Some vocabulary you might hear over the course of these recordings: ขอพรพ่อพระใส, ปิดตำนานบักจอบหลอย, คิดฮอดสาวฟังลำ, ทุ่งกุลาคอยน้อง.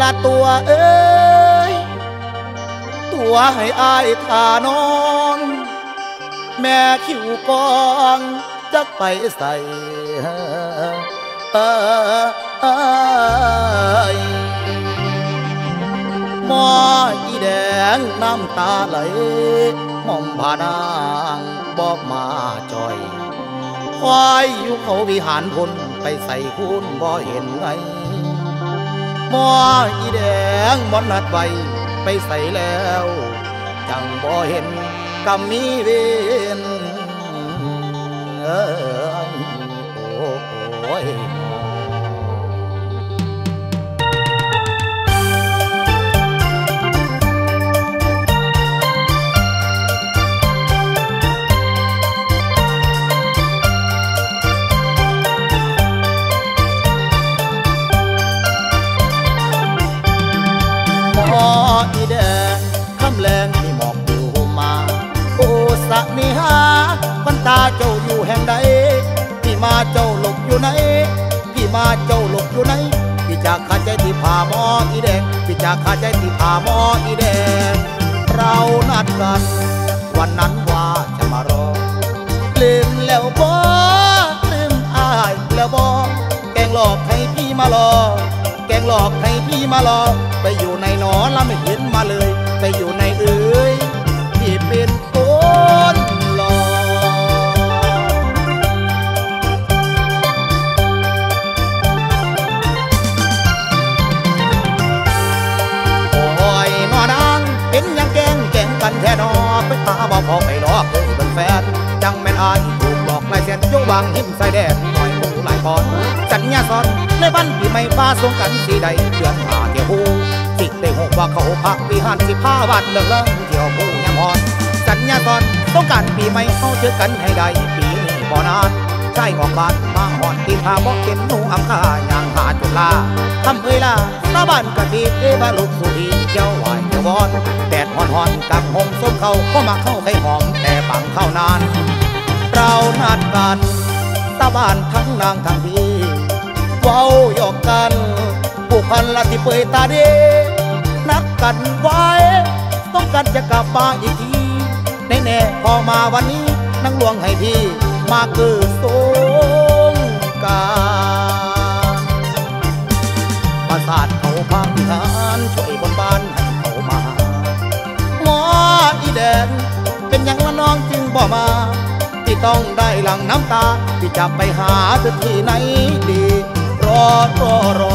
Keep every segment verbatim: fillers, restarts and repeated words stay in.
ละตัวเอ้ยตัวให้อายทาน้องแม่คิวกองจักไปใส่หม้ออีแดงน้ำตาไหลมองผานางบอกมาจอยควายอยู่เขาวิหารพลไปใส่คุณบ่เห็นไงหม้ออีแดงมอนนัดไว้ไปใส่แล้วจังบ่เห็นกำมีเวนเออโอ้โอ้ยหมออีแดงคำแรงที่หมอกดูมาโอ้สะมีหาวันตาเจ้าอยู่แห่งใดพี่มาเจ้าหลบอยู่ไหนพี่มาเจ้าหลบอยู่ไหนพี่จะขาดใจที่พาหมออีแดงพี่จะขาดใจที่พาหมออีแดงเรานัดกันวันนั้นว่าจะมารอลืมแล้วบ่ลืมอายแล้วบ่แกงหลอกให้พี่มารอแกงหลอกให้พี่มารอไปอยู่ในหนอแล้วไม่เห็นมาเลยไปอยู่ในเอ้ยที่เป็นคนหลอกโอ้ยนอนางเป็นยังแกงแกงกันแค่นอไปตาบ่พอไปหลอกเอ้ยเป็นแฟนจังแม่นอายถูกหลอกลายเส้นยงวางหิ้มใส่แดดหน่อยหมูหลายปอนสัญญาซ้อนในวันที่ไม่ฟ้าสงกันสีใดเดือนหาเที่ยวผู้สิได้หกว่าเขาพักปีหันสิผ้าวัดเลิกเลิกเที่ยวผู้ยามหอนสัญญาตอนต้องการปีใหม่เข้าเจอกันให้ได้ปีนี้บ่นานใช่ของบ้านมาหอนตีพาบอกเห็นหนูอับข้าอย่างหาจุลาทำเวลาตาบ้านกะทิเอบาลุกสุรีเจ้าไหวเจ้าวอนแดดหอนหอนกับหงส้มเขาก็มาเข้าไข่หอมแต่ปังเข้านานเรานัดกันตาบ้านทั้งนางทั้งพี่เว้าหยอกกันผูกพันละที่เปยตาดีนัดกันไว้ต้องกันจะกลับมาอีกทีแน่แน่พอมาวันนี้นั่งลวงให้พี่มาเกิดสงกรานต์ปราสาทเขาพังงานช่วยบนบ้านให้เขามาหมออีแดนเป็นอย่างละน้องจึงบ่มาที่ต้องได้หลังน้ำตาที่จะไปหาเธอที่ไหนดีรอรอรอ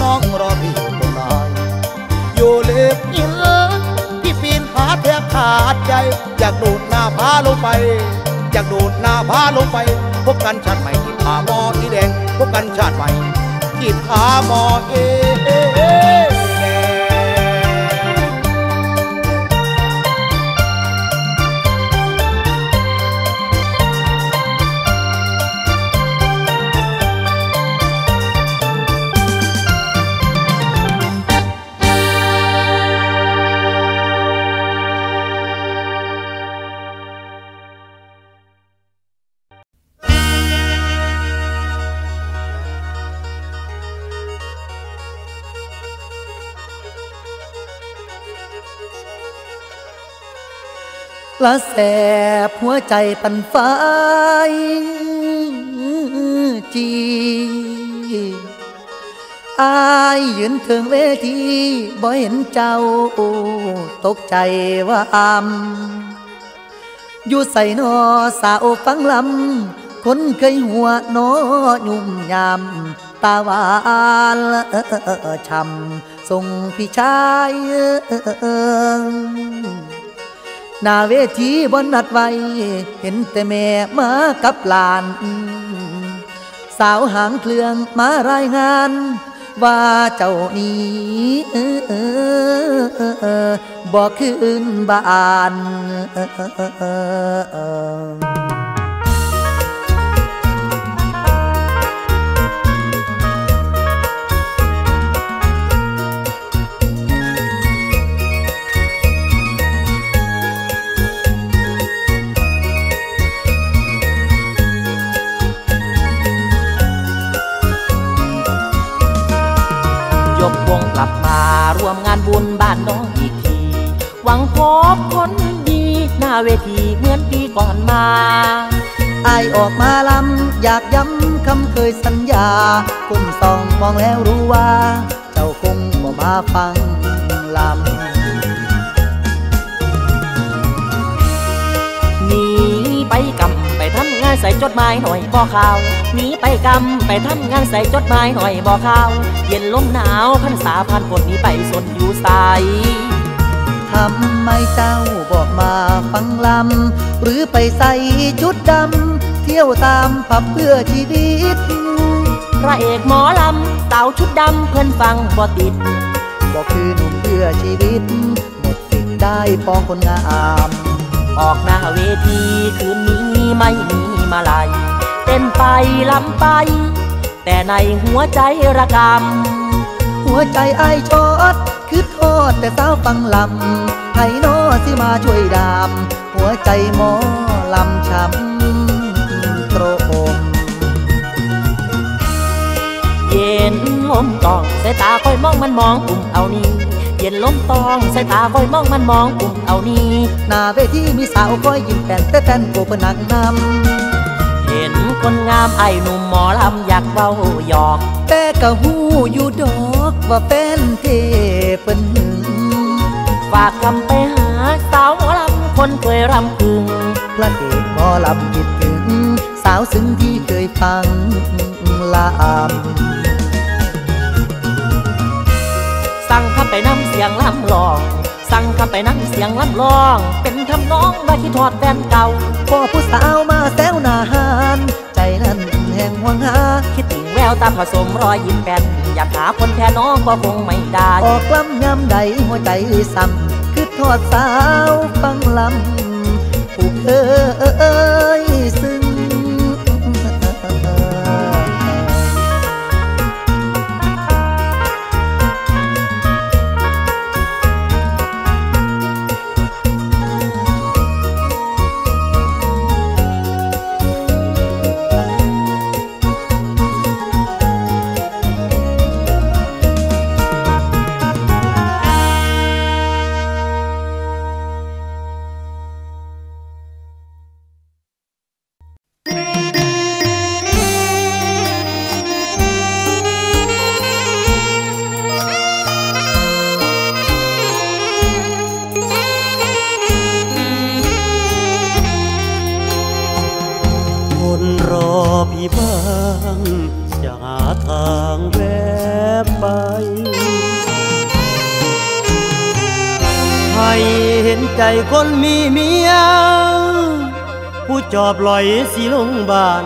น้องรอพี่อยู่ตรงไหนอยู่เล็บอินพี่ปีนขาแทบขาดใจอยากดูดหน้าพาลงไปอยากดูดหน้าพาลงไปพบกันชาติใหม่ที่ผาหมออีแดงพบกันชาติใหม่ที่ผาหมอเอละแสบหัวใจปั่นไฟจีอายยืนถึงเวทีบ่เห็นเจ้าตกใจว่าอำอยู่ใส่นอสาวฟังลำคนเคยหัวนอยุ่มยำตาหวานช้ำทรงพี่ชายหน้าเวทีบนนัดไว้เห็นแต่แม่มากับหลานสาวหางเครื่องมารายงานว่าเจ้านี้บ่คืนบ้าน ลับมาร่วมงานบุญบ้านน้องอีกทีหวังพบคนดีหน้าเวทีเหมือนปีก่อนมาอายออกมาลำอยากย้ำคำเคยสัญญาคุ้มสองมองแล้วรู้ว่าเจ้าคงบ่มาฟังลำหนีไปกำไปทำงานใส่จดหมายหน่อยบ่ข่าวหนีไปกำไปทำงานใส่จดหมายหน่อยบ่ข่าวเย็นลมหนาวขันสาพันคนนี้ไปสนอยู่ใสทำไมเจ้าบอกมาฟังลำหรือไปใส่ชุดดำเที่ยวตามผับเพื่อชีวิตพระเอกหมอลำสาวชุดดำเพื่อนฟังบ่ติดบอกคือหนุ่มเพื่อชีวิตหมดสิทธิ์ได้ปองคนงามออกหน้าเวทีคืนนี้ไม่มีมาลัยเต้นไปลำไปแต่ในหัวใจระกำหัวใจไอชอดคิดทอดแต่สาวฟังลำไผ่น้อสิมาช่วยดามหัวใจหมอลำช้ำโตรมเย็นลมตองสายตาคอยมองมันมองกลุ่มเอานี้เย็นลมตองสายตาคอยมองมันมองกลุ่มเอานี้หน้าเวทีมีสาวคอยยิ้มแป้นแต่แป้นโกเปนักนำเห็นคนงามไอหนุ่มหมอลำอยากเว้าหยอกแต่กะหูอยู่ดอกว่าเป็นเทพนฝากคำไปหาสาวหมอลำคนเคยรำพึงพระเอกหมอลำคิดถึงสาวซึ้งที่เคยฟังลำสั่งคำไปนำเสียงลำลองสั่งคำไปนำเสียงลำลองเป็นทำน้องว่าคิดทอดแฟนเก่าพอผู้สาวมาแซวหน้าหานใจนั้นแห่งหวงหาคิดถึงแววตาผสมรอยยิ้มแป้นอยากหาคนแทนน้องก็คงไม่ได้ออกล้ำยำใดหัวใจซ้ำคือทอดสาวฟังลำผูกเอ้ยซึ้งคนมีเมียผู้จอบลอยสีลงบาน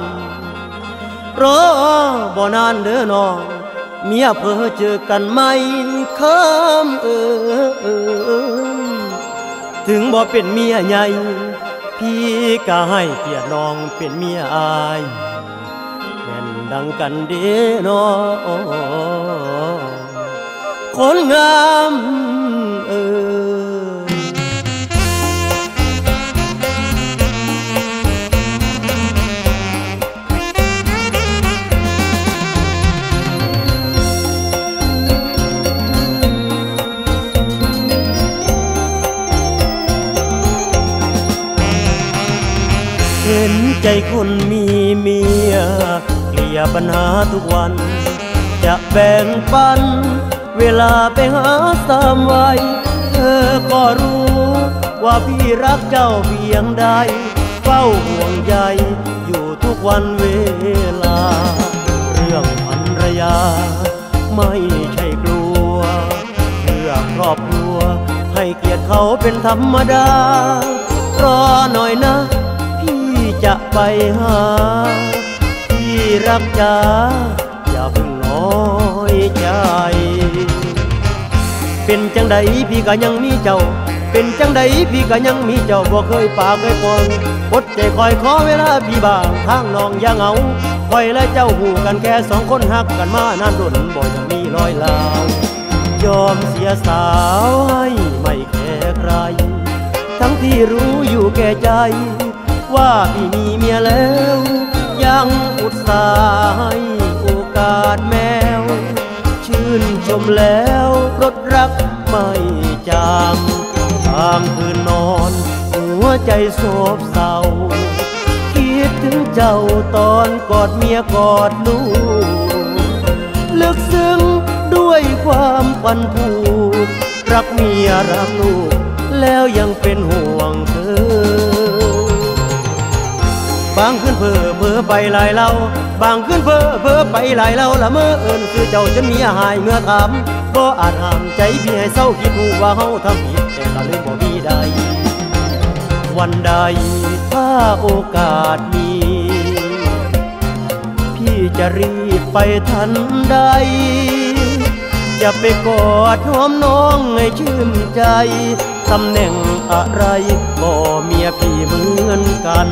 รอบ่นานเด้อน้องเมียเพื่อเจอกันไม่ข้ามเออถึงบ่เป็นเมียใหญ่พี่ก็ให้เกียรติน้องเป็นเมียอายแม่นดังกันเด้อน้องคนงามเออใจคนมีเมียเคลียร์ปัญหาทุกวันจะแบ่งปันเวลาไปหาสามวัยเธอก็รู้ว่าพี่รักเจ้าเพียงใดเฝ้าห่วงใยอยู่ทุกวันเวลาเรื่องภรรยาไม่ใช่กลัวเรื่องครอบครัวให้เกียรติเขาเป็นธรรมดารอหน่อยนะจะไปหาที่รักจ๋าอย่าเพิ่งน้อยใจเป็นจังใดพี่ก็ยังมีเจ้าเป็นจังใดพี่ก็ยังมีเจ้าบ่เคยปากเคยปองอดใจคอยขอเวลาพี่บางทางน้องอย่าเหงาคอยและเจ้าหูกันแค่สองคนหักกันมานานรุ่นบ่ยังมีรอยลาวยอมเสียสาวให้ไม่แคร์ใครทั้งที่รู้อยู่แก่ใจว่าพี่มีเมียแล้วยังอุตส่าห์ให้โอกาสแมวชื่น ชมแล้วรถรักไม่จางตามคืนนอนหัวใจโศกเศร้าคิดถึงเจ้าตอนกอดเมียกอดลูกลึกซึ้งด้วยความควันผูกรักเมียรักลูกแล้วยังเป็นห่วงเธอบางคืนเพ้อเพ้อไปหลายเล่าบางคืนเพ้อเพ้อไปหลายเล่าละเมอเอิญคือเจ้าจนเมียหายเมื่อถามบ่อาจห้ามใจพี่ให้เศร้าคิดหูว่าเฮาทำผิดแต่ก็ลืมบ่มีใดวันใดถ้าโอกาสมีพี่จะรีบไปทันใดจะไปกอดหอมน้องให้ชื่นใจตำแหน่งอะไรบ่เมียพี่เหมือนกัน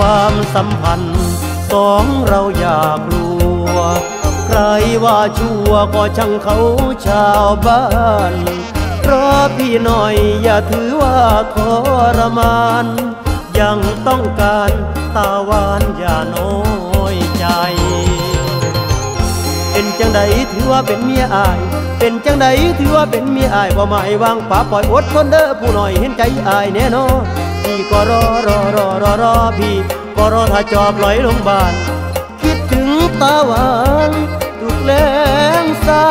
ความสัมพันธ์สองเราอย่ากลัวใครว่าชั่วก็ช่างเขาชาวบ้านเพราะพี่หน่อยอย่าถือว่าทรมานยังต้องการตาหวานอย่าน้อยใจเป็นจังใดถือว่าเป็นเมียอายเป็นจังใดถือว่าเป็นเมียอายบ่หมายวางป่าปล่อยอดทนเด้อผู้หน่อยเห็นใจอายแน่นอนพี่ก็รอรอรอรอรอพี่ก็รอถ้าจอบลอยลงบ้านคิดถึงตาหวานทุกแลงเศร้า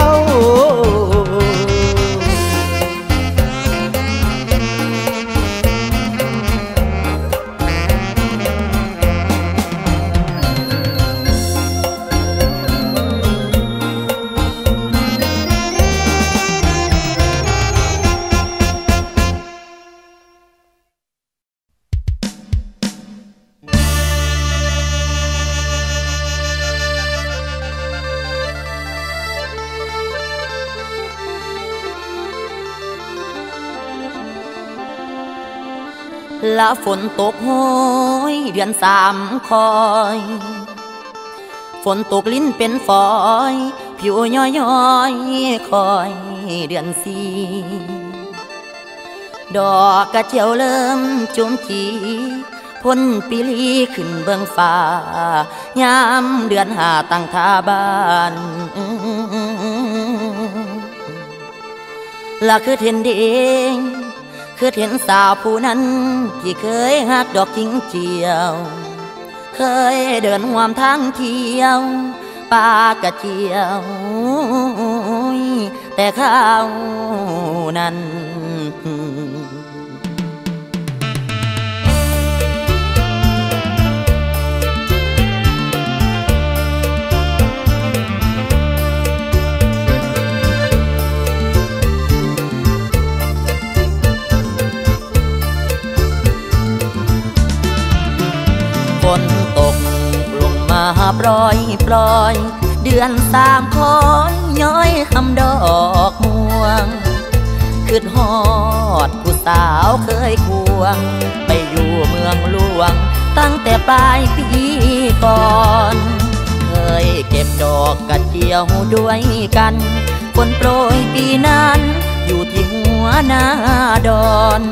ละฝนตกโหยเดือนสามคอยฝนตกลิ้นเป็นฝอยผิวย้อยย้อยคอยเดือนสี่ดอกกระเจียวเริ่มจุ่มขีพ้นปีลีขึ้นเบื้องฟ้ายามเดือนหาตั้งท่าบ้านละคือเห็นเด้งคือเห็นสาวผู้นั้นที่เคยหักดอกจิ้งเจียวเคยเดินห่วมทางเที่ยวปากกระเจียวแต่ข้าวนั้นฝนตกลงมาปล่อยปล่อยเดือนสามคอยย้อยคำดอกม่วงคืดหอดผู้สาวเคยควงไปอยู่เมืองหลวงตั้งแต่ปลายปีก่อนเคยเก็บดอกกระเจียวด้วยกันฝนโปรยปีนั้นอยู่ที่หัวหน้าดอน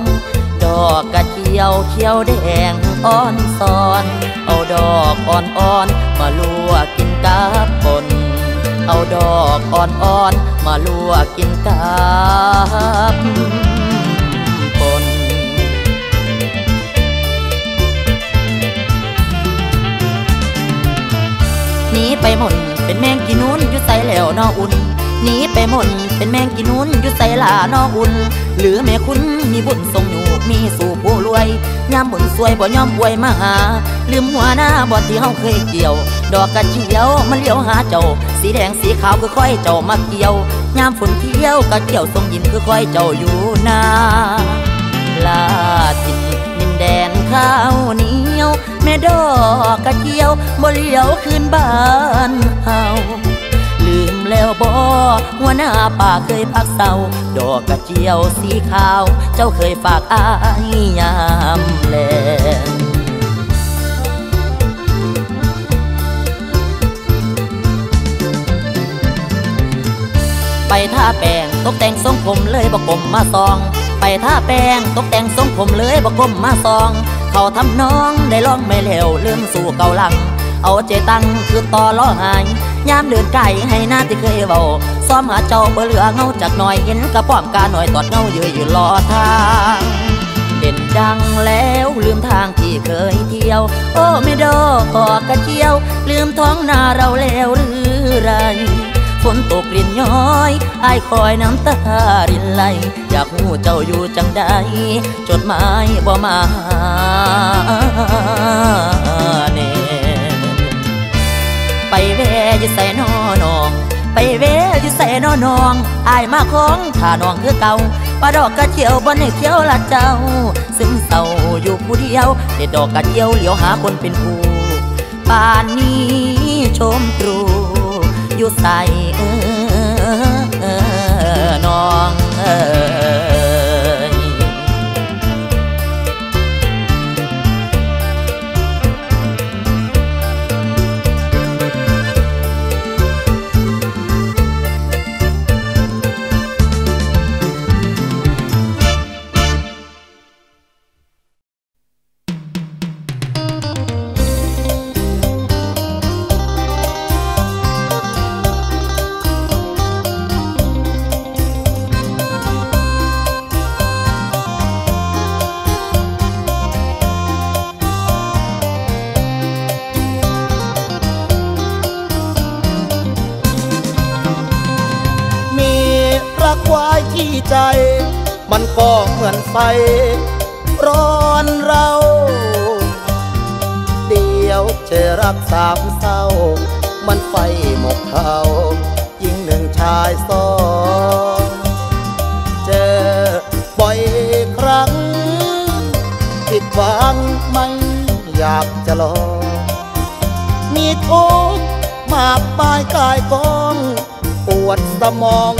ดอกกระเจียวเขียวแดงอ่อนซอนเอาดอกอ่อนๆมาลวกกินกับป่นเอาดอกอ่อนๆมาลวกกินกับป่นหนีไปหม่นเป็นแมงกินูนอยู่ใส่แล้วนออุ่นหนีไปหม่นเป็นแมงกินูนอยู่ใส่ล่านออุ่นหรือแม่คุณมีบุญทรงอยู่มีสู่ผู้รวยยามบุญสวยบ่ยอมป่วยมาหาลืมหัวหน้าบ่ที่เฮาเคยเกี่ยวดอกกระเจียวมันเลี้ยวหาเจ้าสีแดงสีขาวคือค่อยเจ้ามาเกี่ยวยามฝนเที่ยวกระเจียวทรงยินคือค่อยเจ้าอยู่นาลาจินดินแดนข้าวเหนียวแม่ดอกกระเจียวบ่เลี้ยวคืนบ้านเฮาลืมแล้วบ่หัวหน้าป่าเคยพักเศร้าดอกกระเจียวสีขาวเจ้าเคยฝากอายยามแลไปท่าแป้งตกแต่งทรงผมเลยบ่กลมมาซองไปท่าแป้งตกแต่งทรงผมเลยบ่กลมมาซองเขาทำน้องได้ลองไม่แล้วเรื่องสู่เก่าหลัง เอาใจตั้งคือต่อล้อหายยามเดินไก่ให้หน้าที่เคยเบาซ้อมหาเจ้าเบลเหลือเงาจากหน่อยเห็นกระป๋อมกาหน่อยตอดเงาเยอะอยู่ล้อทางเด่นดังแล้วลืมทางที่เคยเที่ยวโอ้ไม่ดอกกระเจียวลืมท้องนาเราแล้วหรือไรฝนตกรินย้อยอายคอยน้ำตารินไหลอยากหูเจ้าอยู่จังใดจดหมายบ่มาเน่ไปแวะอยู่ใส่น้องไปแวะอยู่ใส่น้องอายมาของถ้าน้องคือเก่าปลาดอกกระเจียวบนให้เที่ยวละเจ้าซึมเศร้าอยู่ผู้เดียวเด็ดดอกกระเจียวเหลียวหาคนเป็นคู่ป่านนี้ชมตรูอยู่ใส่น้องเอ๋ยใจมันก็เหมือนไฟร้อนเราเดี๋ยวเจอรักสามเศร้ามันไฟหมกเขายิงหนึ่งชายสองเจอบ่อยครั้งผิดหวังไม่อยากจะลองมีทุกข์มากมายกายกองปวดสมอง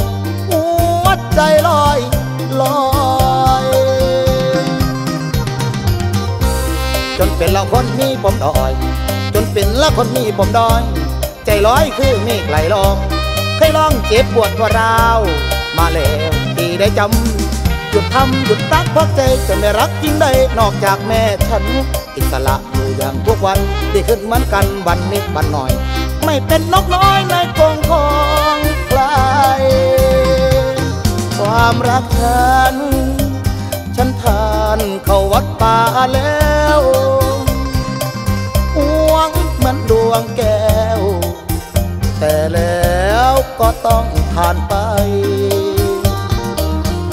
ใจลอยลอยจนเป็นละคนมีผมดอยจนเป็นละคนมีผมดอยใจลอยคือเมฆไหลลองเคยลองเจ็บปวดกว่าเรามาแล้วที่ได้จำหยุดทำหยุดรักเพราะใจจะไม่รักจริงได้นอกจากแม่ฉันอิสระอยู่อย่างทุกวันได้ขึ้นเหมือนกันวันนิดวันหน่อยไม่เป็นนกน้อยในกรงของใครความรักฉันฉันทานเข้าวัดป่าแล้วห่วงเหมือนดวงแก้วแต่แล้วก็ต้องผ่านไป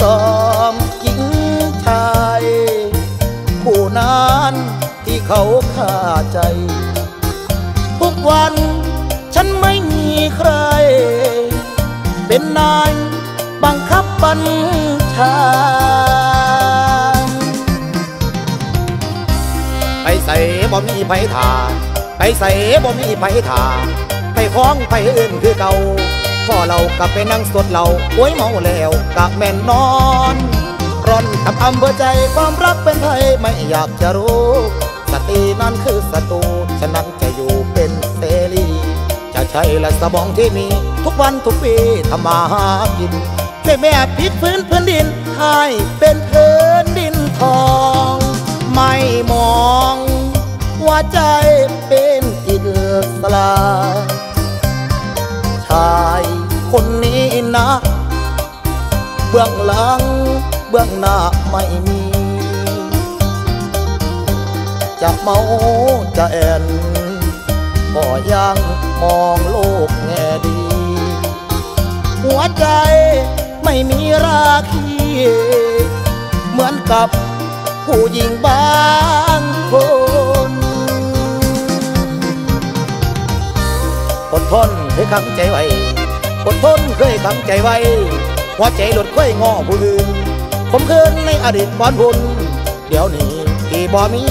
ตามหญิงชายผู้นั้นที่เขาฆ่าใจทุกวันฉันไม่มีใครเป็นนายบังคับบัญชาไปใส่บ่มีไผ่ถาไปใส่บ่มีไผ่ถาไผ่ของไผ่อื่นคือเก่าพ่อเรากลับไปนั่งสดเราโวยเมาแล้วกะแม่นนอนร้อนทำอำเภอใจความรักเป็นไผ่ไม่อยากจะรู้สตรีนั้นคือศัตรูฉันนั้นจะอยู่เป็นเสรีจะใช้และสมองที่มีทุกวันทุกปีทำมาหากินช่วยแม่พลิกพื้นพื้นดินให้เป็นพื้นดินทองไม่มองว่าใจเป็นอิสระชายคนนี้นะเบื้องหลังเบื้องหน้าไม่มีจะเมาจะแอนก็ยังมองโลกแง่ดีหัวใจไม่มีราคีเหมือนกับผู้หญิงบางคนอดทนเคยขังใจไว้อดทนเคยขังใจไว้หัวใจหลุดค่อยงอผู้อื่นผมคืนในอดีตบอนบุญเดี๋ยวนี้ที่บ่มี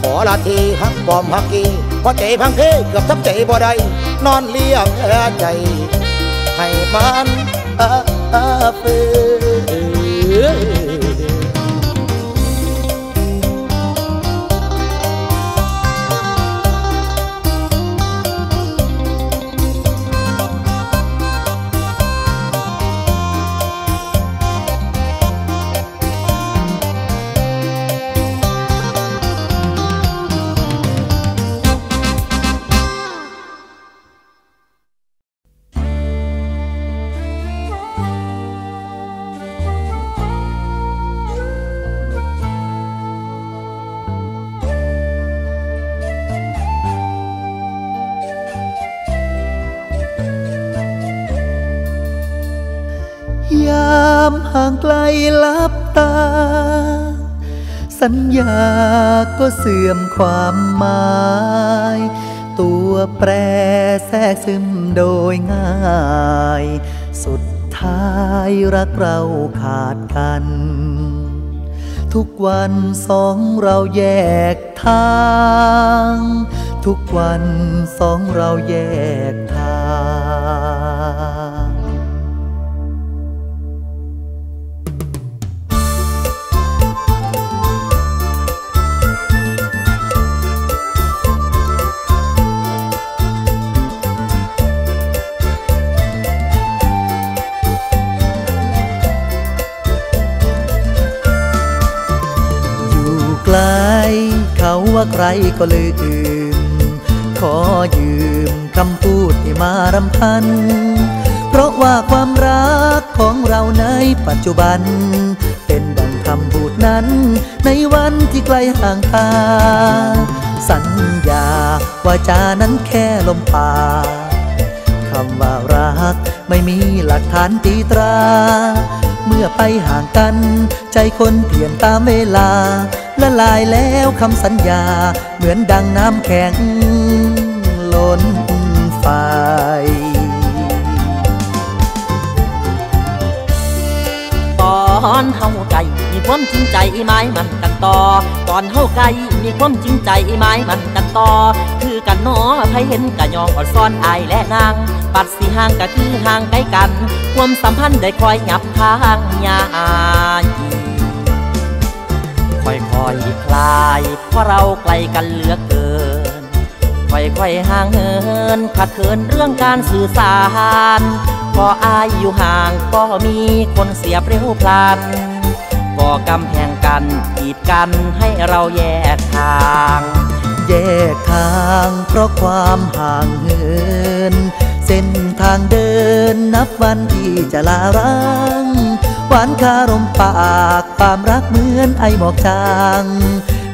ขอลาทีหักบอมหักกีพอใจพังเพเกือบทับใจบ่ได้นอนเลี้ยงแย่ใจให้มันเอ่อเฟื่อ ามห่างไกลลับตาสัญญาก็เสื่อมความหมายตัวแปรแทรกซึมโดยง่ายสุดท้ายรักเราขาดกันทุกวันสองเราแยกทางทุกวันสองเราแยกทางเขาว่าใครก็ลืมขอยืมคำพูดที่มารำพันเพราะว่าความรักของเราในปัจจุบันเป็นดังคำพูดนั้นในวันที่ไกลห่างตาสัญญาว่าจานั้นแค่ลมปากคำว่ารักไม่มีหลักฐานตีตราเมื่อไปห่างกันใจคนเปลี่ยนตามเวลาละลายแล้วคำสัญญาเหมือนดังน้ำแข็งล้นฝ่ายตอนเฮาไก่มีความจริงใจไหมมันกันต่อตอนเฮาไก่มีความจริงใจไหมมันกันต่อคือกันเนาะใครเห็นกะยองอ่อนซ้อนอายและนางปัดสีห่างกะคือห่างไกลกันความสัมพันธ์ได้คอยหยับข้างยายค่อยค่อยคลายเพราะเราไกลกันเหลือเกินค่อยค่อยห่างเหินขัดเขินเรื่องการสื่อสารพออายอยู่ห่างก็มีคนเสียเปรี้ยวพลันก่อกำแพงกันกีดกันให้เราแยกทางแยกทางเพราะความห่างเหินเส้นทางเดินนับวันที่จะลาร้างหวานคารมปากความรักเหมือนไอหมอกจาง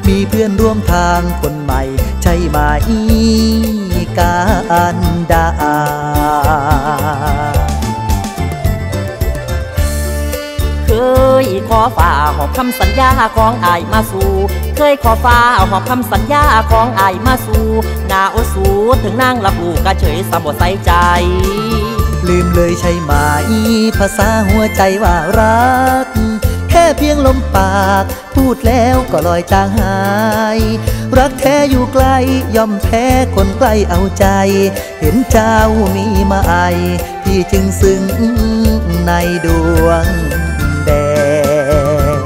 มีเพื่อนร่วมทางคนใหม่ใช่ไหมการดาเคยขอฝ่าหอบคำสัญญาของอายมาสู่เคยขอฝ่าหอบคำสัญญาของอายมาสู่นาโอสูถึงนั่งรับรู้กะเฉยสมบูรณ์ใส่ใจลืมเลยใช่ไหมภาษาหัวใจว่ารักแค่เพียงลมปากพูดแล้วก็ลอยจางหายรักแท้อยู่ไกลย่อมแพ้คนใกล้เอาใจเห็นเจ้ามีมาไอพี่จึงซึ้งในดวงแดง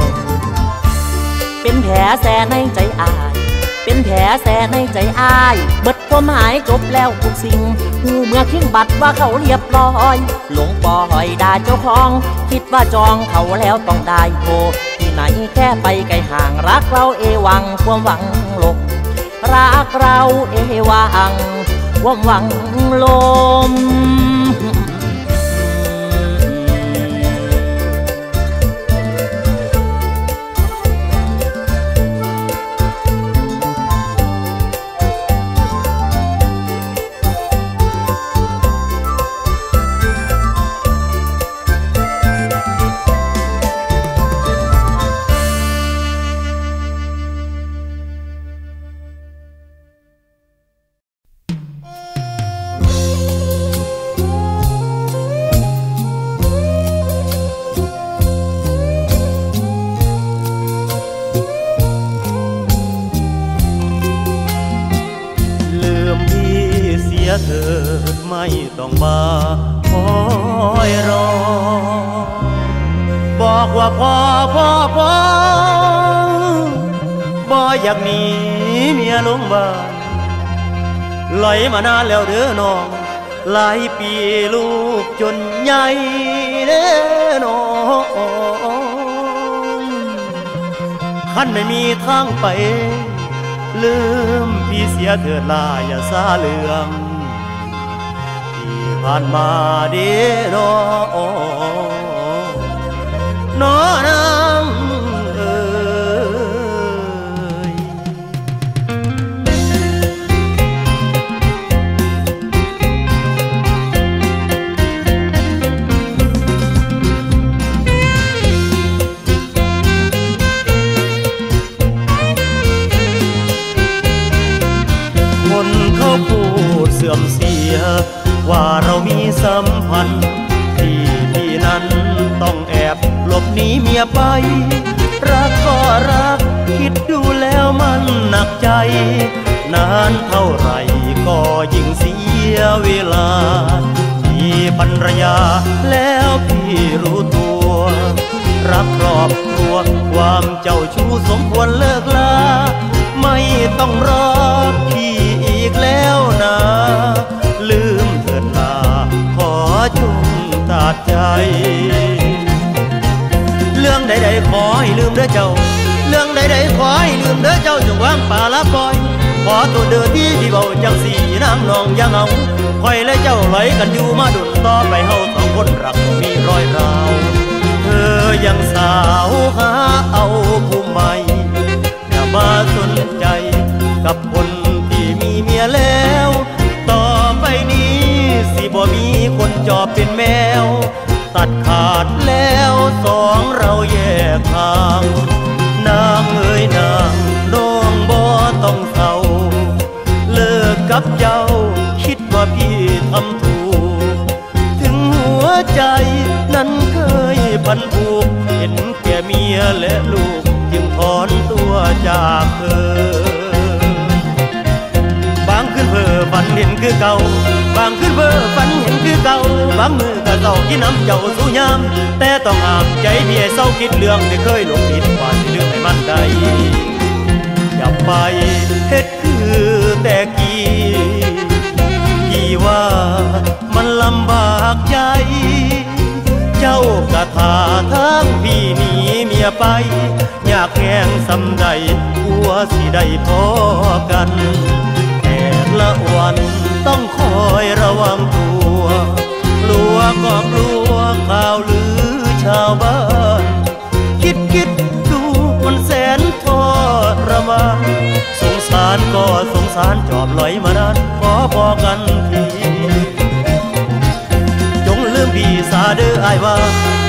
เป็นแผลแสในใจอายเป็นแผลแสในใจอายเบิดความหายจบแล้วทุกสิ่งผู้เมื่อทิ้งบัตรว่าเขาเรียบร้อยหลงปล่อยด่าเจ้าของคิดว่าจองเขาแล้วต้องได้โทที่ไหนแค่ไปไกลห่างรักเราเอวังความหวังลงรักเราเอวังความหวังลมเธอไม่ต้องมาคอยรอบอกว่าพอพอพอบ่อยากหนีเมียลงบ้านไหลมานานแล้วเด้อน้องหลายปีลูกจนใหญ่เด้อน้องคันไม่มีทางไปลืมพี่เสียเถิดลาอย่าซาเลืองผ่านมาเด้อน้องเอ๋ย มเสียว่าเรามีสัมพันธ์ที่ที่นั้นต้องแอบหลบหนีเมียไปรักก็รักคิดดูแล้วมันหนักใจนานเท่าไหร่ก็ยิ่งเสียเวลามีภรรยาแล้วพี่รู้ตัวรักครอบครัวความเจ้าชู้สมควรเลิกลาไม่ต้องรอพี่อีกแล้วนะลืมเถิดลาขอจงตัดใจเรื่องใดๆขอให้ลืมเด้อเจ้าเรื่องใดๆขอให้ลืมเด้อเจ้าจงวางป่าละปอยขอตัวเดินที่ที่เบาจังสีน้ำนองยังเอาคอยและเจ้าไหลกันอยู่มาดุนต่อไปเฮาสองคนรักมีรอยราวเธอยังสาวหาเอาผู้ใหม่อย่ามาสนใจกับคนที่มีเมียแล้วต่อไปนี้สิบ่มีคนจอบเป็นแมวตัดขาดแล้วสองเราแยกทางนางเอ๋ยนางน้องบ่ต้องเศร้าเลิกกับเจ้าคิดว่าพี่ทำถูกถึงหัวใจนั้นเคยพันผูกเห็นแก่เมียและลูกจึงถอนตัวจากเธอบางคืนเพ้อฝันเห็นคือเก่าบางคืนเพ้อฝันเห็นคือเก่าบางมือกะเศร้ากินน้ำเจ้าสู้ยามแต่ต้องห้ามใจพี่ให้เศร้าคิดเรื่องที่เคยหลงผิดว่าสิลืมให้มันได้อย่าไปเฮ็ดคือแต่กี้ที่ว่ามันลำบากใจเจ้ากะทาทั้งพี่หนีเมียไปอยากแข่งสำใดกลัวสิได้พอกันแต่ละวันต้องคอยระวังตัวกลัวก็กลัวข่าวลือชาวบ้านคิดคิดดูมันแสนทรมานสงสารก็สงสารจอบลอยมานานขอพอกันทีจงลืมพี่สาเด้ออ้ายว่า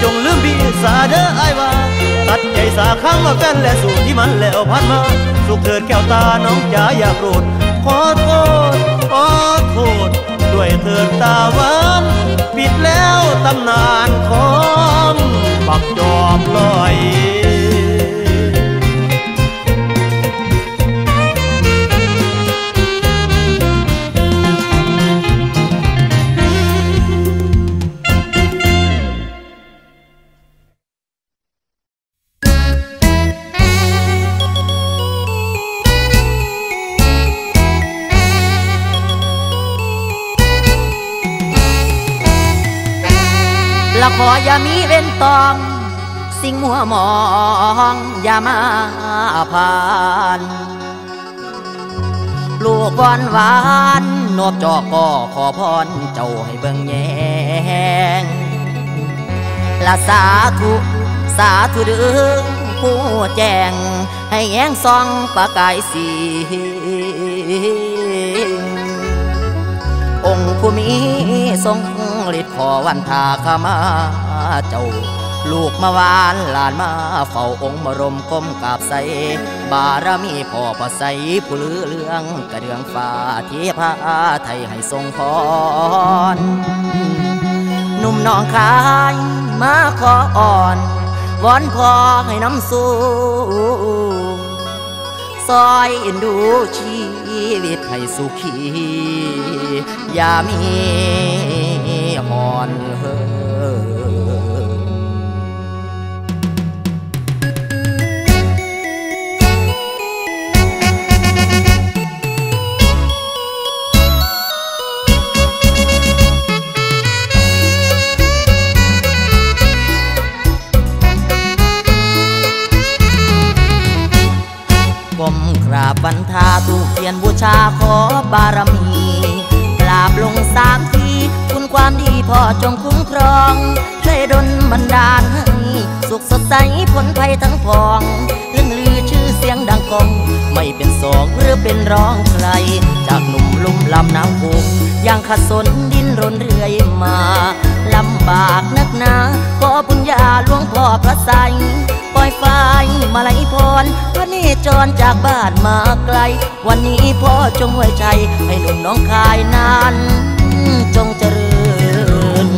จงลืมพี่สาเด้ออ้ายว่าตัดใจสาข้างว่าแฟนและสู่ที่มันแล้วพันมาสุขเถิดแก้วตาน้องจ๋าอย่าโกรธขอโทษขอโทษด้วยเถิดตาหวานปิดแล้วตำนานของปักจอบลอยละขออย่ามีเว้นตองสิ่งมัวมองอย่ามาผ่านลูกวอนหวานนบจอกก็ขอพรเจ้าให้เบิ่งแยงละสาธุสาธุเด้อผู้แจ้งให้แยงซองประกายสีองค์ผู้มีทรงฤทธิ์ขอวันทาขมาเจ้าลูกมาวานหลานมาเฝ้าองค์มรมก้มกราบใส่บารมีพ่อประใสผู้ลือเรื่องกระเดืองฟ้าที่พาไทยให้ทรงพรหนุ่มน้องคายมาขออ่อนวอนพ่อให้น้ำสู้ซอยเอ็นดูชีวิตให้สุขีอย่ามีหอนเหินก้มกราบบันทาถูกเทียนบูชาขอบารมีกราบลงสามทีคุณความดีพ่อจงคุ้มครองช่วยดลบันดาลให้สุขสดใสผลภัยทั้งพองเรื่องลือชื่อเสียงดังกองไม่เป็นสองหรือเป็นร้องใครจากหนุ่มลุ่มลำน้ำโขงยังขัดสนดิ้นรนเรื่อยมาลำบากนักหนาขอบุญญาหลวงพ่อพระใสปล่อยไฟ มาลัยพรวันนี้จรจากบ้านมาไกลวันนี้พ่อจงไว้ใจให้หนุ่มน้องคายนั้นจงเจริญ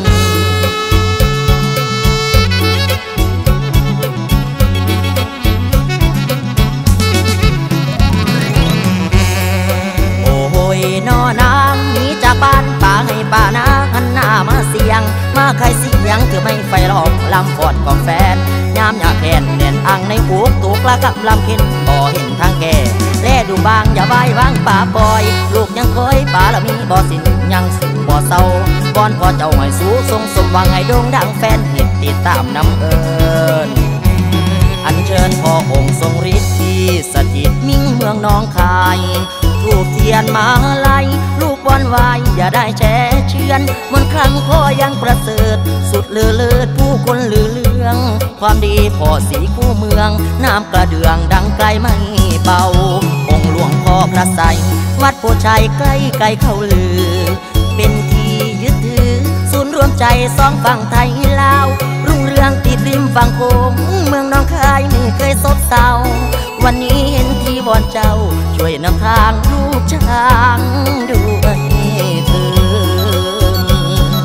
นอนางหนีจากบ้านป่าให้ป่านาหันหน้ามาเสียงมาใครเสียงเธอไม่ไฟหลอกลำฟอดของแฟนยามอยากแค้นแน่นอังในหูตูกละกับลำเข็นบ่เห็นทางแก่แลดูบางอย่าไว้วางป่าปอยลูกยังเคยป่าละมีบ่สินยังสิบ่เศร้าก่อนพอเจ้าให้สู้ทรงสมหวังให้โด่งดังแฟนเห็นติดตามน้ำเอิญอันเชิญพ่อองค์ทรงฤทธิ์ที่สถิตมิ่งเมืองน้องคายลูกเทียนมาลัยลูกวอนวายอย่าได้แช่เชือนมนต์ครั้งพ่อยังประเสริฐสุดเลือเลือดผู้คนลือเลืองความดีพ่อสีคู่เมืองน้ำกระเดื่องดังไกลไม่เบาองค์หลวงพ่อพระไสยวัดโพชัยใกล้ไกลเข้าลือเป็นที่ยึดถือศูนย์รวมใจสองฝั่งไทยลาวรุ่งเรืองติดริมฝั่งโขงเมืองน้องคายไม่เคยซบเซาวันนี้เห็นที่บอนเจ้าช่วยนำทางลูกช้างด้วยเถิด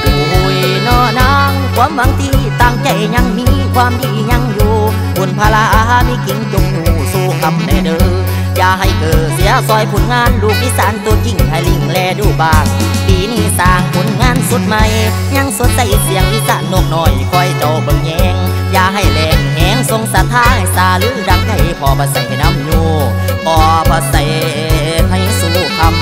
โอ้ยนอนางความหวังที่ตั้งใจยังมีความดียังอยู่บุญพลามีกิ่งจงอยู่สู้คำแน่เด้ออย่าให้เกิดเสียซอยผลงานลูกอีสานตัวจริงให้ลิงแลดูบางปีนี้สร้างผลงานสุดใหม่ยังสดใสเสียงอีสานนกน้อยคอยเจ้าเบิ่งแยงอย่าให้แรงแหงทรงสะท้ายสาลือดังไทยพอประใสน้ำอยู่พอประใสให้สู้คำ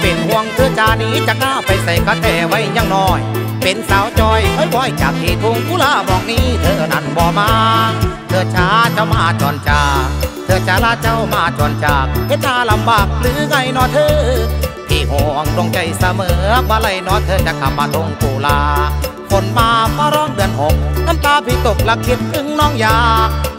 เป็นห่วงเธอจานี้จะก้าวไปใส่กระแตไว้ยังน้อยเป็นสาวจอยเฮ้ยบอยจากที่ทุ่งกุหลาบบอกนี้เธอนั่นบ่มาเธอช้าเจ้ามาจอนจากเธอจะลาเจ้ามาจอนจากเฮ็ดนาลำบากหรือไงนอเธอพี่ห่วงดวงใจเสมอว่าไรนอเธอจะกลับมาทุ่งกุหลาฝนมาฟ้าร้องเดือนหกน้ำตาพี่ตกละคิดถึงน้องยา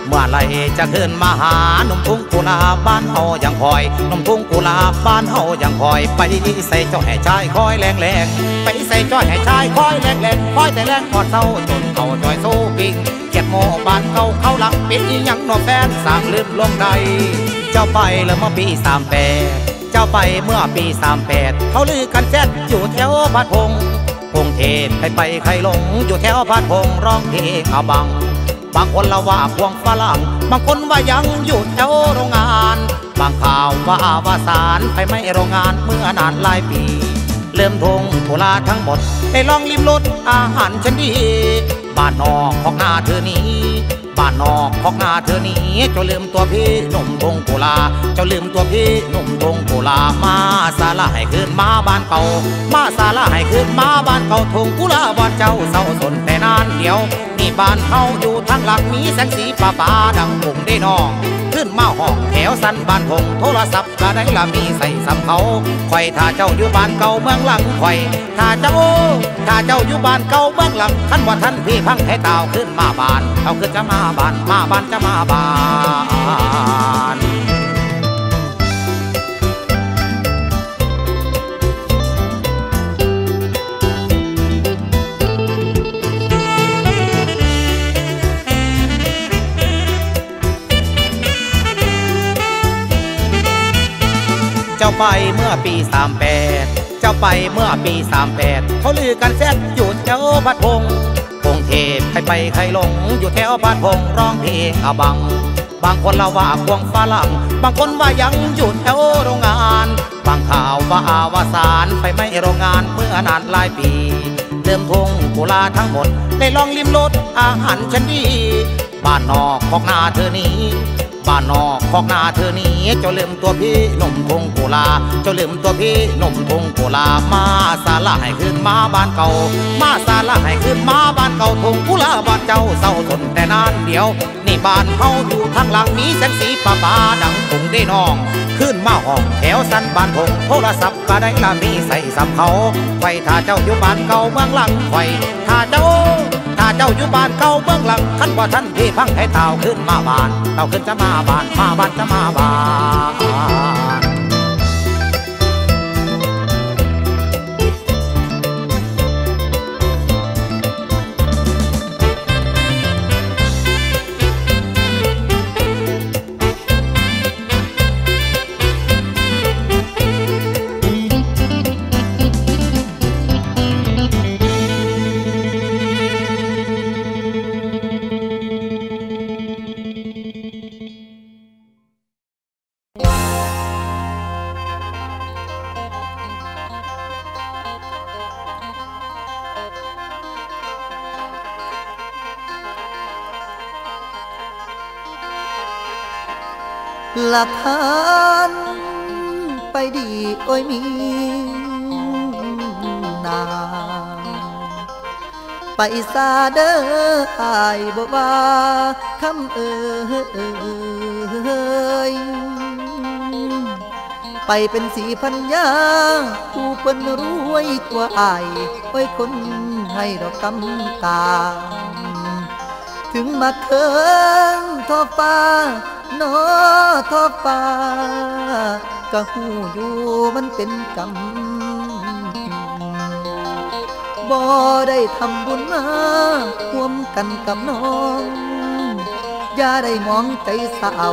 เมื่อไรจะขึ้นมาหาหนุ่มทุ่งกุหลาบบ้านเฮายังคอยหนุ่มทุ่งกุหลาบบ้านเฮายังคอยไปใส่จ้อยให้ชายคอยแรงแรงไปใส่จ้อยให้ชายคอยแรงแรงคอยแต่แรงพอเศร้าจนเขาจอยโซ่ปิงเกียดโมบ้านเขาเขาหลักเป็นยังนอแฟนสามลืมลงใดเจ้าไปแล้วเมื่อปีสามแปดเจ้าไปเมื่อปีสามแปดเขาลือกันแซดอยู่แถวบ้านพงพงเทพใครไปใครลงอยู่แถวบ้านพงร้องเพลงอาบังบางคนละว่าพวงฝรั่งบางคนว่ายังอยู่แถวโรงงานบางข่าวว่าอวสานไปไม่โรงงานเมื่อนานหลายปีเริ่มทงโทลาทั้งหมดได้ลองลิ้มรสอาหารชั้นดีบ้านนอกของนาเธอนี้บ้านนอกของนาเธอนี้เจ้าลืมตัวพี่หนุ่มทงโทลาเจ้าลืมตัวพี่หนุ่มทงโทลามาสาละให้ขึ้นมาบ้านเก่ามาสาละให้ขึ้นมาบ้านเก่าทงกุลาบ้านเจ้าเศร้าสนแต่นานเดียวมีบ้านเฮาอยู่ทางหลักมีแสงสีป่าป่าดังคงได้น้องขึ้นมาห้องแถวสันบ้านหงโทรศัพท์ก็ได้ละมีใส่สำเขาคอยถ้าเจ้าอยู่บ้านเก่าเมืองหลังคอยถ้าเจ้าถ้าเจ้าอยู่บ้านเก่าเมืองหลังขั้นว่าท่านพี่พังให้เต่าขึ้นมาบ้านเอาขึ้นจะมาบ้านมาบ้านจะมาบ้านเจ้าไปเมื่อปีสามแปดเจ้าไปเมื่อปีสามแปดเขาลือกันแซดอยู่แถวบ้านพงพงเทพใครไปใครลงอยู่แถวบ้านพงร้องเพลงอาบังบางคนละว่าพวงฝรั่งบางคนว่ายังอยู่แถวโรงงานบา ฟังข่าวว่าอาวสานไฟไหม้โรงงานเมื่อนานหลายปีเดิมพงโคลาทั้งหมดได้ลองลิ้มรสอาหารชั้นดีบ้านนอกคอกนาเธอนี้บ้านนอกคอกนาเธอนี้เจ้าลืมตัวพี่หนุ่มพงโคลาเจ้าลืมตัวพี่หนุ่มพงโคลามาสาละให้ขึ้นมาบ้านเก่ามาสาละให้ขึ้นมาบ้านเก่าพงโคลาบ้านเจ้าเศร้าทนแต่นานเดียวนี่บ้านเฮาอยู่ทางหลังนี้แสงสีป่าป่าดังพงได้น้องขึ้นมาห้องแถวสันบ้านพงโทรศัพท์ก็ได้ละมีใส่สับเขาไว้ถ้าเจ้าอยู่บ้านเก่าเมืองหลังไว้ถ้าเจ้าถ้าเจ้าอยู่บ้านเก่าเมืองหลังขั้นว่าท่านพี่พังให้เต่าขึ้นมาบ้านเต่าขึ้นจะมาบ้านมาบ้านจะมาบ้านละทานไปดีโอ้ยมีนางไปซาเด้ออายบ่ว่าคำเอ่ยไปเป็นสีพันยาผู้เปิ้นรวยกว่าอายโอ้ยคนให้ดอกกำตาถึงมาเคิงทอฟ้านอทอป่ากะหูอยู่มันเป็นกรรมบ่ได้ทำบุญมาร่วมกันกับน้องอย่าได้มองใจเศร้า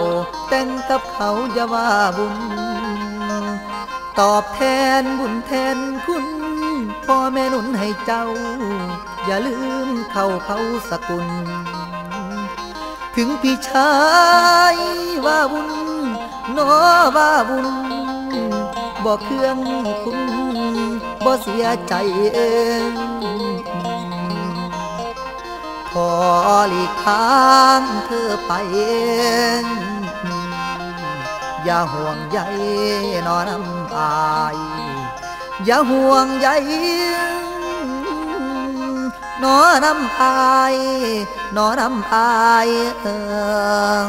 แต่งกับเขาอย่าว่าบุญตอบแทนบุญแทนคุณพ่อแม่หนุนให้เจ้าอย่าลืมเข้าเขาสกุลถึงพี่ชายว่าบุญน้อว่าบุญบ่เครื่องคุณบ่เสียใจเองขอหลีกทางเธอไปเองอย่าห่วงใยนอน้ำอายอย่าห่วงใยนอน้ำอายนอน้ำอายเอิง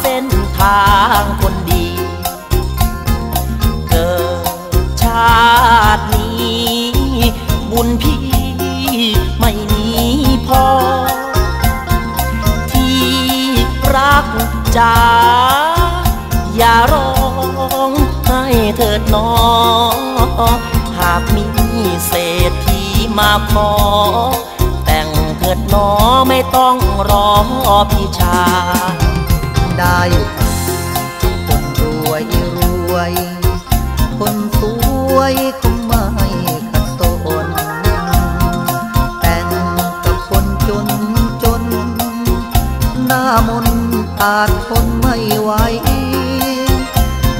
เส้นทางคนดีเกิดชาตินี้บุญพี่ไม่มีพอที่รักจ๋าอย่าร้องให้เถิดน้องหากมีเศรษฐีมาขอแต่งเถิดน้องไม่ต้องรอพี่ชายได้คนรวยรวยคนสวยคงไม่ขัดสนแต่งกับคนจนจนหน้ามนต์อาจทนไม่ไหว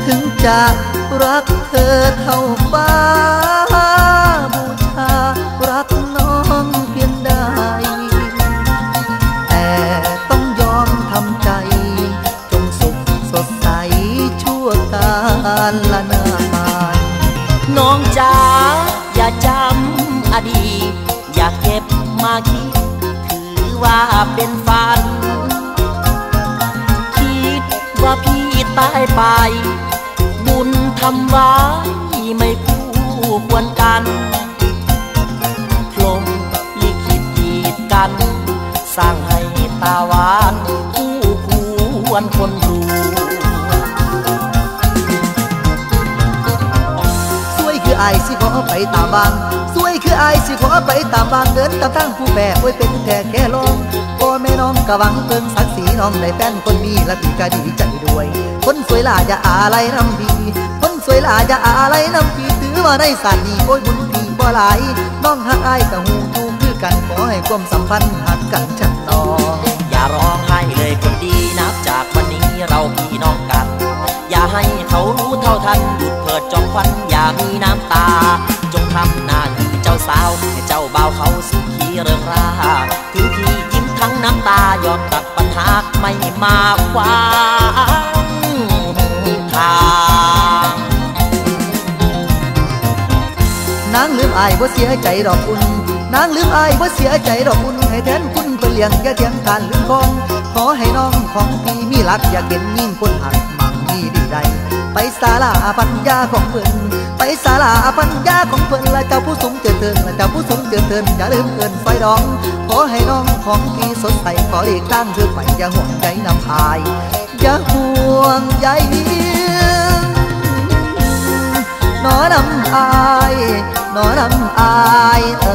ถึงจะรักเธอเท่าฟ้าบูชารักน้องเพียงใดแต่ต้องยอมทำใจชั่วการละนาบานน้องจ๋าอย่าจำอดีตอย่าเก็บมาคิดถือว่าเป็นฝันคิดว่าพี่ตายไปบุญทำไว้ไม่คู่ควรกันพรหมลิขิตกีดกันสร้างให้ตาหวานคู่ควรคนรู้ อายสิขอไปตามบางสวยคืออายสิขอไปตามบางเดินตามทางผู้แม่โอ้ยเป็นแต่แค่ลองพ่อแม่น้องกะหวังเพิ่งสักสีน้องได้แฟนคนมีและพี่ก็ดีใจด้วยคนสวยล่ะอย่าอะไรน้ำพี่คนสวยล่ะอย่าอะไรน้ำพี่ถือว่าในศาสตร์นี้โอ้ยบุญพี่บ่หลายน้องหักอายกะหูถูกคือกันขอให้ความสัมพันธ์หักกันฉันต่ออย่าร้องไห้เลยคนดีนับจากวันนี้เราพี่น้องกันอย่าให้เขารู้เท่าทันเถิดจอมขวัญอย่ามีน้ำตาจงทำหน้าที่เจ้าสาวให้เจ้าบ่าวเขาสุขีเริงร่าถึงพี่ยิ้มทั้งน้ำตายอมตักปัญหาไม่มาขวางทางนางลืมอายว่าเสียใจดอกคุณนางลืมอายว่าเสียใจดอกคุณให้แทนคุณเป็นเลี้ยงอย่าเถียงกันลืมของขอให้น้องของพี่มีรักอย่าเก็บยิ่งคนหักไปศาลาปัญญาของเพิ่นไปศาลาปัญญาของเพิ่นและเจ้าผู้สูงเจิดเทินและเจ้าผู้สูงเจิดเทินอย่าลืมเอิ้นไฟดองขอให้น้องของพี่สดใสขออีกตั้งคือไปอย่าห่วงใจน้ำอายอย่าห่วงใจน้อน้ำอายน้อน้ำอายเออ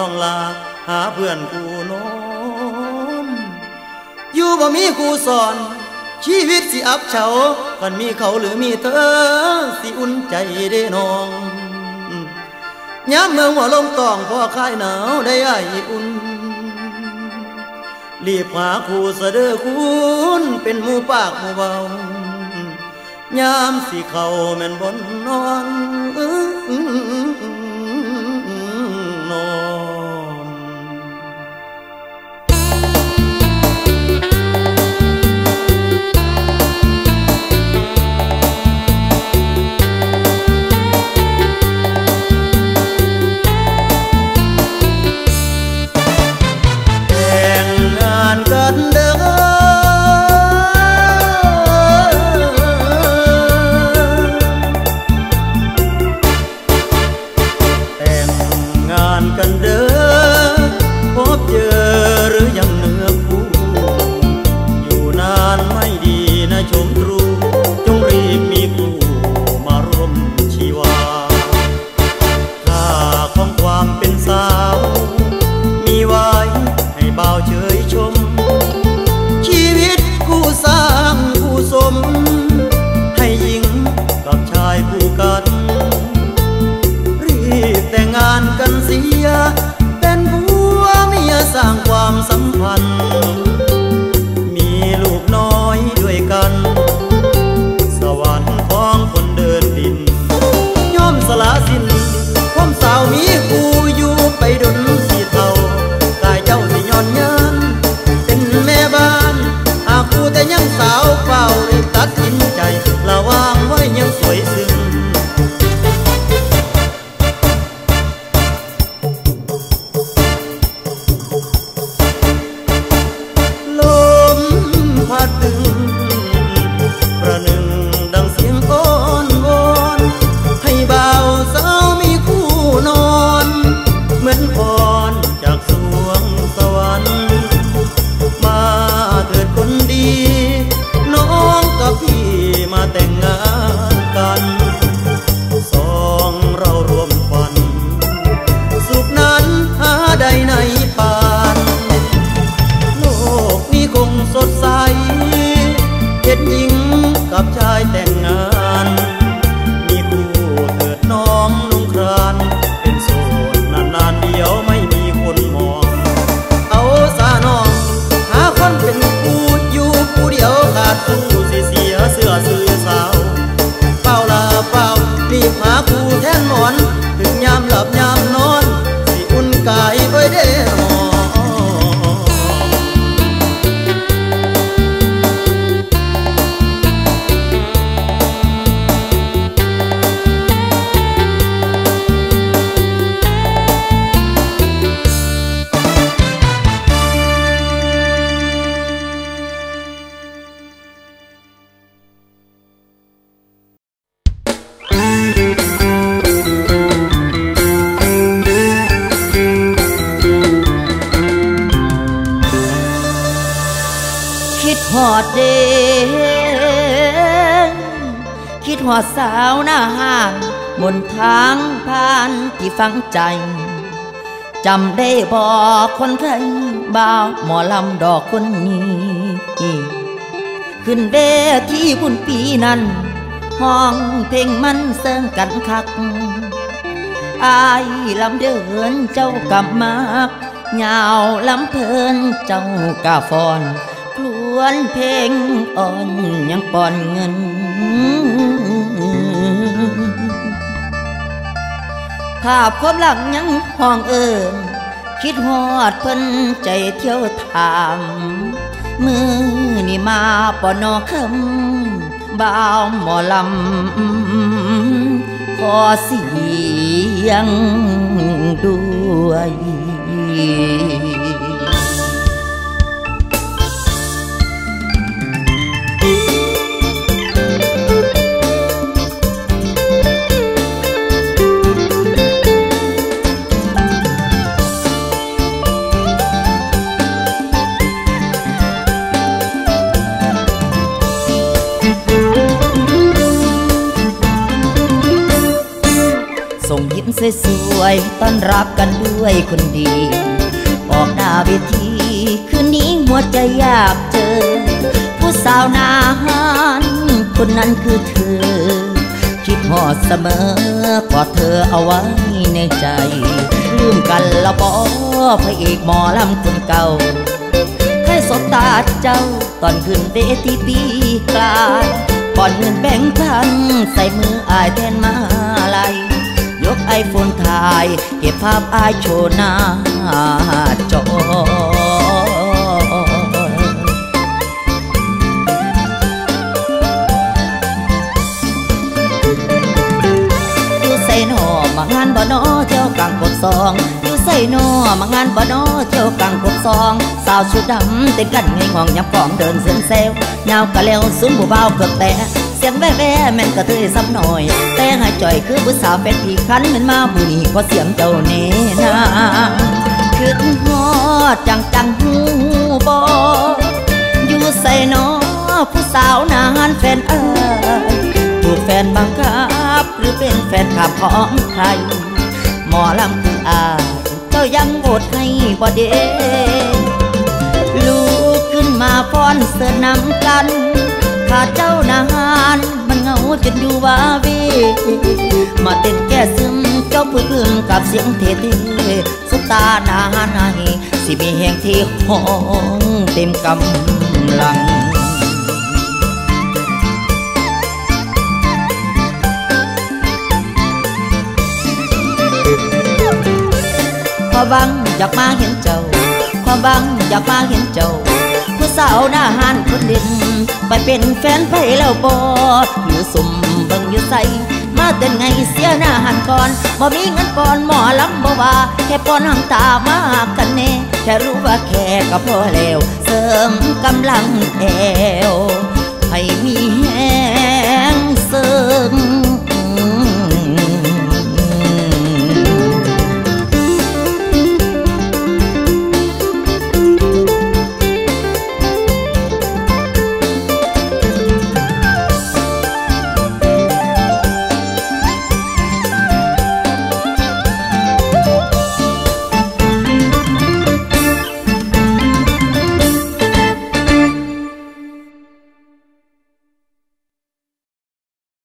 น้องลาหาเพื่อนกูโน้นอยู่บ่มีกูสอนชีวิตสิอับเฉากันมีเขาหรือมีเธอสิอุ่นใจได้น้องย้ำเมืองหัวลมต้องพอคลายหนาวได้ไออุ่นรีบหากูเสด็จคุณเป็นหมูปากหมูเบาย้ำสิเขาแม่นบนนอนเป็นผัวเมียสร้างความสัมพันธ์มีลูกน้อยด้วยกันสวรรค์ของคนเดินดินย่อมสละสิ้นความสาวมีกูอยู่ไปดนสีเทาตายเจ้าสิย้อนยันเป็นแม่บ้านหากกูแต่ยังสาวเฝ้าได้ตัดสินใจละวางไว้ยังสวยซึ้ง คิดหอดเด่นคิดหอดสาวหน้าห้างบนทางผ่านที่ฟังใจจำได้บอกคนใครบ่าวหมอลำดอกคนนี้ขึ้นเวทีบุญปีนั้นห้องเพลงมันเสิงกันคักอายลำเดินเจ้ากลับมายาวลำเพลินเจ้ากาฟอนครวนเพลงอ่อนยังปอนเงินภาพความหลังยังห้องเอิญคิดหอดเพิ่นใจเที่ยวถามมือนี่มาปอนอคำบ่าวหมอลำขอเสียงด้วยส่งยิ้มสวยๆต้อนรับกันด้วยคนดีออกหน้าเวทีคืนนี้หัวใจอยากเจอผู้สาวหน้าห้านคนนั้นคือเธอคิดหอดเสมอกอดเธอเอาไว้ในใจลืมกันละบ่พระเอกหมอลำคนเก่าให้สบตาเจ้าตอนขึ้นเวทีปีกลายปอนเงินแบ่งพันใส่มืออายแทนมาลายยกไอโฟนถ่ายเก็บภาพอายโชว์หน้าจออยู่ใส่นอมางานบ่นอเที่ยวกลางกบซองอยู่ใส่นอมางานบ่นอเที่ยวกลางกบซองสาวชุดดำเต้นกันไงงองยับกองเดินเส้นเซลยาวกะเลี้ยวซุ้มผู้เบาเกือบแตะเสียงแว่แว่แม่นกระเทยซ้ำหน่อยแต่หายจ่อยคือผู้สาวเป็ดพี่คันเหมือนมาบุรีเพราะเสียงเจ้าเน่นาขึ้นหอดจังจังหูบออยู่ใส่น้อผู้สาวนานแฟนเอ่ยถูกแฟนบังคับหรือเป็นแฟนขับของใครหมอลำคืออาเจ้ายังโหวตให้บ่เดลูกขึ้นมาฟ้อนเสิร์ฟน้ำกันขาดเจ้านานมันเงาจนอยู่วาเวมาเต้นแก้ซึมเจ้าผู้อื่นกับเสียงเท่ๆสุดตาหน้าหน้าสิมีแห่งที่ห้องเต็มกำลังความบังอยากมาเห็นเจ้าความบังอยากมาเห็นเจ้าผู้สาวหน้าหานคนเด่นไปเป็นแฟนไปแล้วบออยู่สมบังอยู่ใสมาเต้นไงเสียหน้าหันก่อนบ่มีเงินปอนหมอลำบ่ว่าแค่ปอนห่างตามากกันแน่แค่รู้ว่าแค่ก็พอแล้วเสริมกำลังแอว